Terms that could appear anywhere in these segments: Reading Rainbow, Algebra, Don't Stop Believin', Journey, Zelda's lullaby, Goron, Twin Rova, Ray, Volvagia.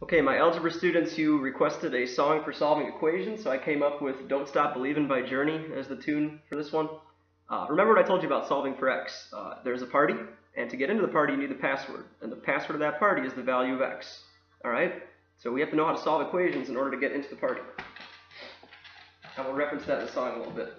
Okay, my algebra students, you requested a song for solving equations, so I came up with Don't Stop Believin' by Journey as the tune for this one. Remember what I told you about solving for x. There's a party, and to get into the party you need the password, and the password of that party is the value of x. Alright? So we have to know how to solve equations in order to get into the party. I will reference that in the song a little bit.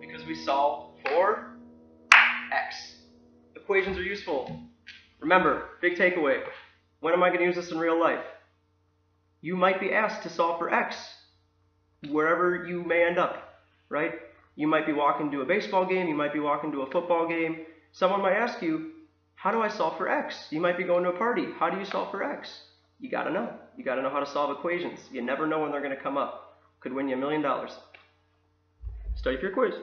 Because we solve for x. Equations are useful. Remember, big takeaway, when am I going to use this in real life? You might be asked to solve for x wherever you may end up, right? You might be walking to a baseball game, you might be walking to a football game. Someone might ask you, how do I solve for x? You might be going to a party. How do you solve for x? You got to know. You got to know how to solve equations. You never know when they're going to come up. Could win you $1 million. Study for your quiz.